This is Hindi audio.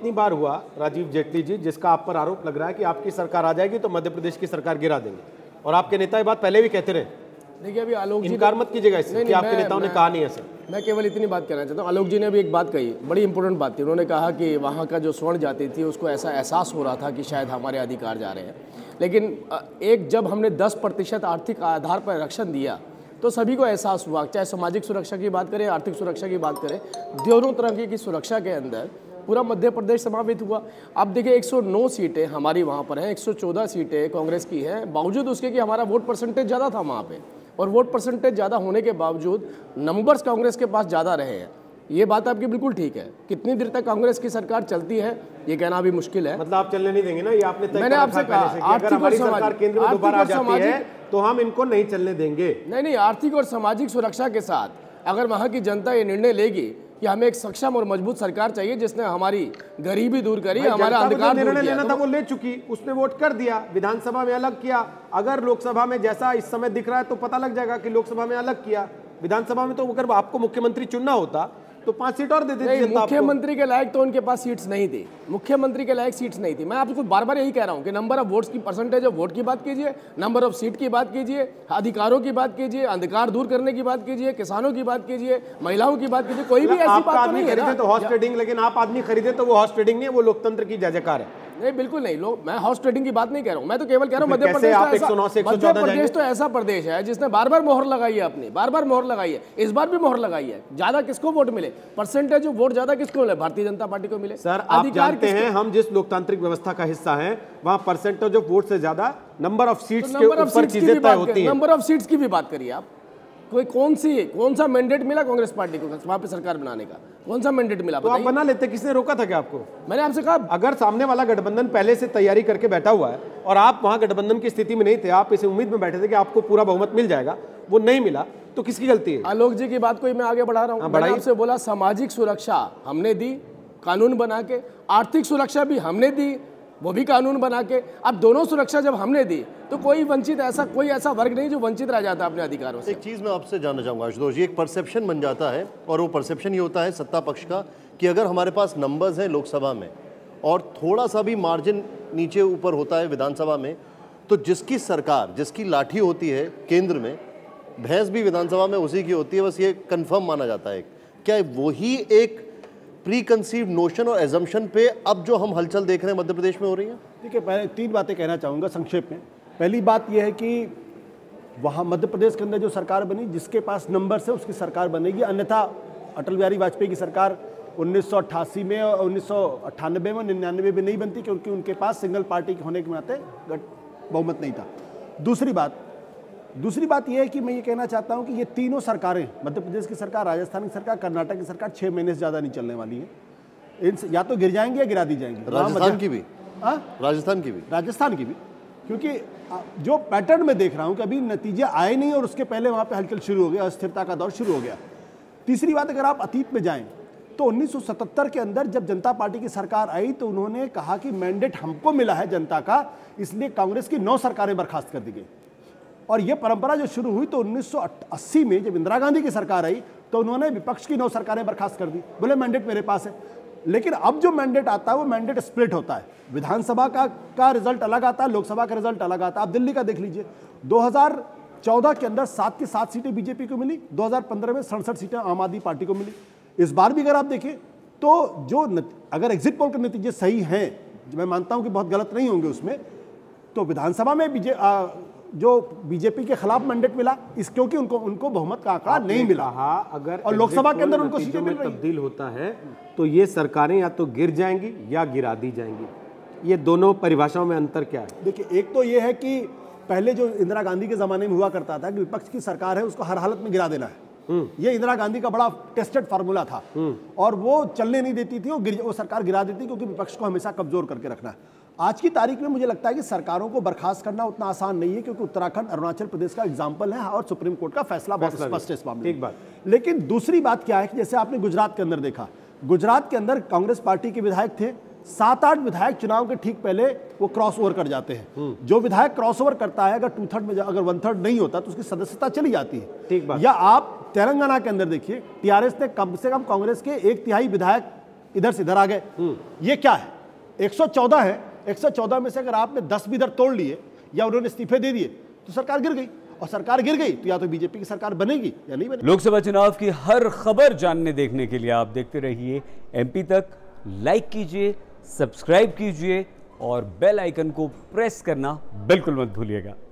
इतनी बार हुआ राजीव जेटली जी, जिसका आप पर आरोप लग रहा है कि आपकी सरकार आ जाएगी तो मध्य प्रदेश की सरकार गिरा देंगे, और आपके नेता ये बात पहले भी कहते रहे। देखिए अभी आलोक जी, इनकार मत कीजिएगा इससे कि आपके नेताओं ने कहा नहीं है सर। मैं केवल इतनी बात कहना चाहता हूँ, आलोक जी ने अभी एक बात कही, बड़ी इंपॉर्टेंट बात थी। उन्होंने कहा कि वहाँ का जो स्वर्ण जाति थी उसको ऐसा एहसास हो रहा था कि शायद हमारे अधिकार जा रहे हैं, लेकिन एक जब हमने 10% आर्थिक आधार पर आरक्षण दिया तो सभी को एहसास हुआ, चाहे सामाजिक सुरक्षा की बात करें, आर्थिक सुरक्षा की बात करें, दोनों तरह की सुरक्षा के अंदर पूरा मध्य प्रदेश समावेश हुआ। अब देखिए 109 सीटें हमारी वहाँ पर हैं, 114 सीटें कांग्रेस की हैं, बावजूद उसके कि हमारा वोट परसेंटेज ज़्यादा था वहाँ पर, और वोट परसेंटेज ज़्यादा होने के बावजूद नंबर्स कांग्रेस के पास ज़्यादा रहे हैं। ये बात आपकी बिल्कुल ठीक है। कितनी देर तक कांग्रेस की सरकार चलती है ये कहना भी मुश्किल है। मतलब आप चलने नहीं देंगे ना, ये आपने तय मैंने आपसे कहा आर्थिक और सामाजिक, तो हम इनको नहीं चलने देंगे। नहीं, आर्थिक और सामाजिक सुरक्षा के साथ अगर वहाँ की जनता ये निर्णय लेगी कि हमें एक सक्षम और मजबूत सरकार चाहिए जिसने हमारी गरीबी दूर करी, हमारा अंधकार दूर किया, लेना था वो ले चुकी, उसने वोट कर दिया, विधानसभा में अलग किया। अगर लोकसभा में जैसा इस समय दिख रहा है तो पता लग जाएगा कि लोकसभा में अलग किया, विधानसभा में तो अगर आपको मुख्यमंत्री चुनना होता तो 5 सीट और दे देते। मुख्यमंत्री के लायक तो उनके पास सीट्स नहीं थी, मुख्यमंत्री के लायक सीट्स नहीं थी। मैं आपको बार बार यही कह रहा हूँ कि नंबर ऑफ वोट्स की, परसेंटेज ऑफ वोट की बात कीजिए, नंबर ऑफ सीट की बात कीजिए, अधिकारों की बात कीजिए, अंधकार दूर करने की बात कीजिए, किसानों की बात कीजिए, महिलाओं की बात कीजिए, कोई भी ऐसी बात नहीं है। तो हॉर्स ट्रेडिंग, लेकिन आप आदमी खरीदे तो वो हॉर्स ट्रेडिंग नहीं है, वो लोकतंत्र की जय जयकार है। नहीं, बिल्कुल नहीं, लोग, मैं हाउस ट्रेडिंग की बात नहीं कह रहा हूँ, मैं तो केवल कह रहा हूँ मध्य प्रदेश तो ऐसा प्रदेश है जिसने बार-बार मोहर लगाई है अपनी, बार-बार मोहर लगाई है, इस बार भी मोहर लगाई है। ज्यादा किसको वोट मिले, परसेंटेज ऑफ वोट ज्यादा किसको मिले, भारतीय जनता पार्टी को मिले। सर आप जानते हैं हम जिस लोकतांत्रिक व्यवस्था का हिस्सा है वहाँ परसेंटेज ऑफ वोट से ज्यादा नंबर ऑफ सीट्स के ऊपर चीजें तय होती है। नंबर ऑफ सीट्स की भी बात करिए आप, कोई कौन सा मैंडेट मिला कांग्रेस पार्टी को वहाँ पे सरकार बनाने का, कौन सा मैंडेट मिला तो आप बना लेते, किसने रोका था क्या आपको? मैंने आपसे कहा अगर सामने वाला गठबंधन पहले से तैयारी करके बैठा हुआ है और आप वहाँ गठबंधन की स्थिति में नहीं थे, आप इसे उम्मीद में बैठे थे कि आपको पूरा बहुमत मिल जाएगा, वो नहीं मिला तो किसकी गलती है? आलोक जी की बात को मैं आगे बढ़ा रहा हूँ। मैंने आपसे बोला सामाजिक सुरक्षा हमने दी कानून बना के, आर्थिक सुरक्षा भी हमने दी वो भी कानून बना के। अब दोनों सुरक्षा जब हमने दी तो कोई ऐसा वर्ग नहीं जो वंचित रह जाता अपने अधिकारों से। एक चीज़ मैं आपसे जानना चाहूँगा आशुतोष जी, एक परसेप्शन बन जाता है और वो परसेप्शन ये होता है सत्ता पक्ष का कि अगर हमारे पास नंबर्स हैं लोकसभा में और थोड़ा सा भी मार्जिन नीचे ऊपर होता है विधानसभा में तो जिसकी सरकार, जिसकी लाठी होती है केंद्र में, भैंस भी विधानसभा में उसी की होती है, बस ये कन्फर्म माना जाता है। क्या वही एक प्री कंसीव नोशन और एजम्पशन पे अब जो हम हलचल देख रहे हैं मध्य प्रदेश में हो रही है? ठीक है, पहले 3 बातें कहना चाहूँगा संक्षेप में। पहली बात यह है कि वहाँ मध्य प्रदेश के अंदर जो सरकार बनी, जिसके पास नंबर्स है उसकी सरकार बनेगी, अन्यथा अटल बिहारी वाजपेयी की सरकार 1988 में और 1998 में 99 में नहीं बनती, क्योंकि उनके पास सिंगल पार्टी होने के नाते बहुमत नहीं था। दूसरी बात यह है कि मैं ये कहना चाहता हूँ कि ये तीनों सरकारें, मध्य प्रदेश की सरकार, राजस्थान की सरकार, कर्नाटक की सरकार, 6 महीने से ज़्यादा नहीं चलने वाली है। इन या तो गिर जाएंगी या गिरा दी जाएंगी। राजस्थान की भी, क्योंकि जो पैटर्न में देख रहा हूँ कि अभी नतीजे आए नहीं और उसके पहले वहाँ पर हलचल शुरू हो गया, अस्थिरता का दौर शुरू हो गया। तीसरी बात, अगर आप अतीत में जाएँ तो 1977 के अंदर जब जनता पार्टी की सरकार आई तो उन्होंने कहा कि मैंडेट हमको मिला है जनता का, इसलिए कांग्रेस की 9 सरकारें बर्खास्त कर दी गई। और ये परंपरा जो शुरू हुई तो 1980 में जब इंदिरा गांधी की सरकार आई तो उन्होंने विपक्ष की 9 सरकारें बर्खास्त कर दी, बोले मैंडेट मेरे पास है। लेकिन अब जो मैंडेट आता है वो मैंडेट स्प्लिट होता है, विधानसभा का रिजल्ट अलग आता है, लोकसभा का रिजल्ट अलग आता है। आप दिल्ली का देख लीजिए, 2014 के अंदर 7 की 7 सीटें बीजेपी को मिली, 2015 में 67 सीटें आम आदमी पार्टी को मिली। इस बार भी अगर आप देखें तो जो अगर एग्जिट पोल के नतीजे सही हैं, मैं मानता हूँ कि बहुत गलत नहीं होंगे, उसमें तो विधानसभा में जो बीजेपी के खिलाफ मैंडेट मिला इस क्योंकि उनको बहुमत का आकार नहीं मिला। अगर और लोकसभा के अंदर उनको सीटें मिल रही, तब्दील होता है तो ये सरकारें या तो गिर जाएंगी या गिरा दी जाएंगी। ये दोनों परिभाषाओं में अंतर क्या है? देखिए, एक तो ये है कि पहले जो इंदिरा गांधी के जमाने में हुआ करता था कि विपक्ष की सरकार है उसको हर हालत में गिरा देना है, ये इंदिरा गांधी का बड़ा टेस्टेड फार्मूला था और वो चलने नहीं देती थी, वो सरकार गिरा देती क्योंकि विपक्ष को हमेशा कमजोर करके रखना है। आज की तारीख में मुझे लगता है कि सरकारों को बर्खास्त करना उतना आसान नहीं है, क्योंकि उत्तराखंड, अरुणाचल प्रदेश का एग्जाम्पल है और सुप्रीम कोर्ट का फैसला बहुत स्पष्ट है इस मामले में। लेकिन दूसरी बात क्या है कि जैसे आपने गुजरात के अंदर देखा, गुजरात के अंदर कांग्रेस पार्टी के विधायक थे, 7-8 विधायक चुनाव के ठीक पहले वो क्रॉस ओवर कर जाते हैं। जो विधायक क्रॉस ओवर करता है, अगर 1/3 नहीं होता तो उसकी सदस्यता चली जाती है। ठीक बात। या आप तेलंगाना के अंदर देखिए, टीआरएस ने कम से कम कांग्रेस के 1/3 विधायक इधर से इधर आ गए, ये क्या है? 114 है, 114 में से अगर आपने 10 भी इधर तोड़ लिए या उन्होंने इस्तीफे दे दिए तो सरकार गिर गई, और सरकार गिर गई तो या तो बीजेपी की सरकार बनेगी या नहीं बनेगी। लोकसभा चुनाव की हर खबर जानने देखने के लिए आप देखते रहिए एमपी तक। लाइक कीजिए, सब्सक्राइब कीजिए और बेल आइकन को प्रेस करना बिल्कुल मत भूलिएगा।